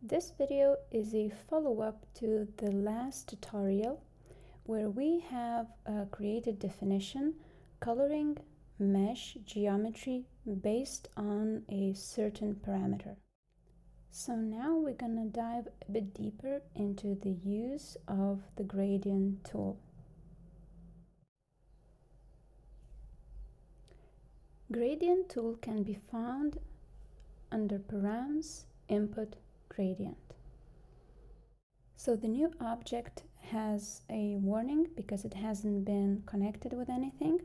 This video is a follow-up to the last tutorial where we have created definition, coloring mesh geometry based on a certain parameter. So now we're gonna dive a bit deeper into the use of the gradient tool. Gradient tool can be found under params, input, gradient. So the new object has a warning because it hasn't been connected with anything.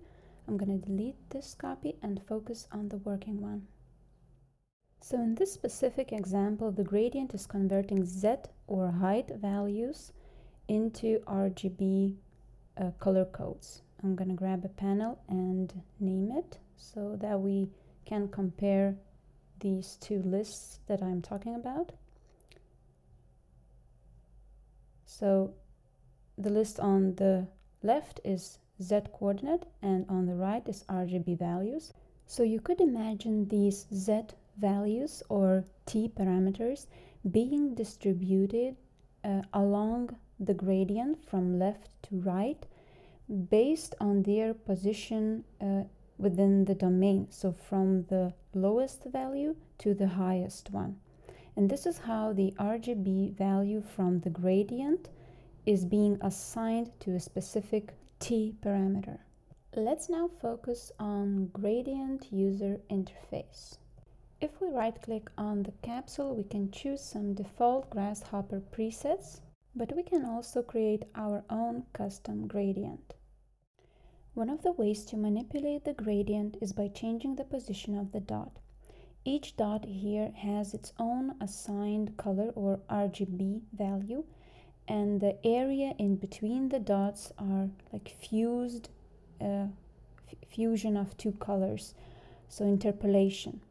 I'm going to delete this copy and focus on the working one. So in this specific example, the gradient is converting Z or height values into RGB color codes. I'm going to grab a panel and name it so that we can compare these two lists that I'm talking about. So the list on the left is Z coordinate and on the right is RGB values. So you could imagine these Z values or T parameters being distributed along the gradient from left to right based on their position within the domain. So from the lowest value to the highest one. And this is how the RGB value from the gradient is being assigned to a specific T parameter. Let's now focus on gradient user interface. If we right-click on the capsule, we can choose some default Grasshopper presets, but we can also create our own custom gradient. One of the ways to manipulate the gradient is by changing the position of the dot. Each dot here has its own assigned color or RGB value, and the area in between the dots are like fused, fusion of two colors, so interpolation.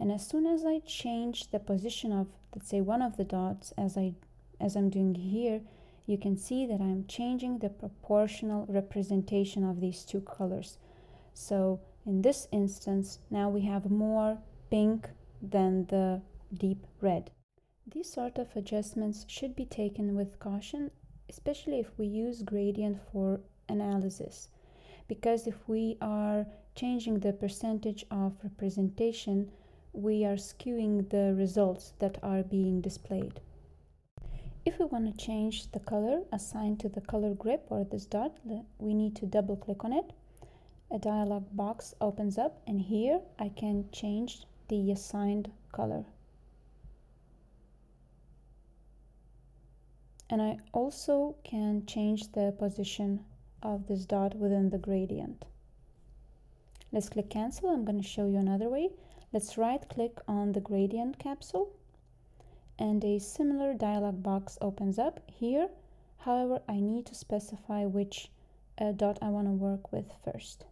And as soon as I change the position of, let's say, one of the dots, as I'm doing here, you can see that I'm changing the proportional representation of these two colors. So in this instance, now we have more pink than the deep red. These sort of adjustments should be taken with caution, especially if we use gradient for analysis, because if we are changing the percentage of representation, we are skewing the results that are being displayed. If we want to change the color assigned to the color grip or this dot, we need to double click on it. A dialog box opens up, and here I can change the assigned color. And I also can change the position of this dot within the gradient. Let's click cancel. I'm going to show you another way. Let's right click on the gradient capsule, and a similar dialog box opens up here. However, I need to specify which dot I want to work with first.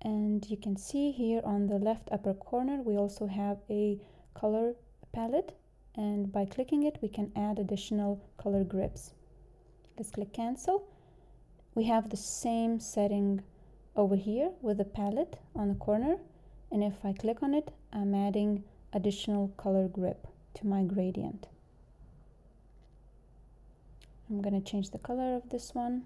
And you can see here on the left upper corner, we also have a color palette, and by clicking it we can add additional color grips. Let's click cancel. We have the same setting over here with the palette on the corner, and if I click on it, I'm adding additional color grip to my gradient. I'm going to change the color of this one.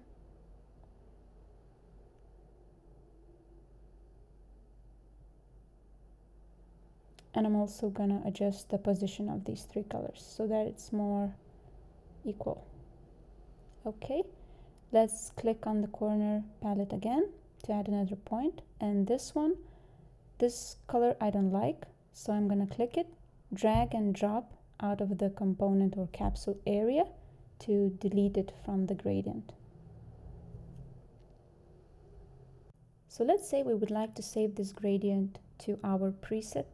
And I'm also gonna adjust the position of these three colors so that it's more equal. Okay, let's click on the corner palette again to add another point. And this one, this color I don't like, so I'm gonna click it, drag and drop out of the component or capsule area to delete it from the gradient. So let's say we would like to save this gradient to our preset.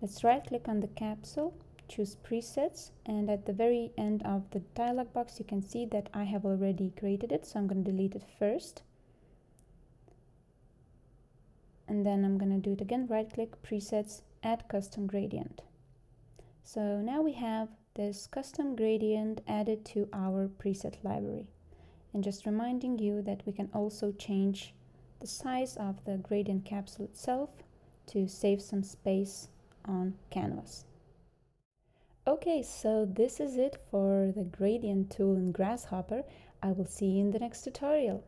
Let's right click on the capsule, choose presets, and at the very end of the dialog box you can see that I have already created it, so I'm going to delete it first. And then I'm going to do it again, right click, presets, add custom gradient. So now we have this custom gradient added to our preset library. And just reminding you that we can also change the size of the gradient capsule itself to save some space on canvas. Okay, so this is it for the gradient tool in Grasshopper. I will see you in the next tutorial.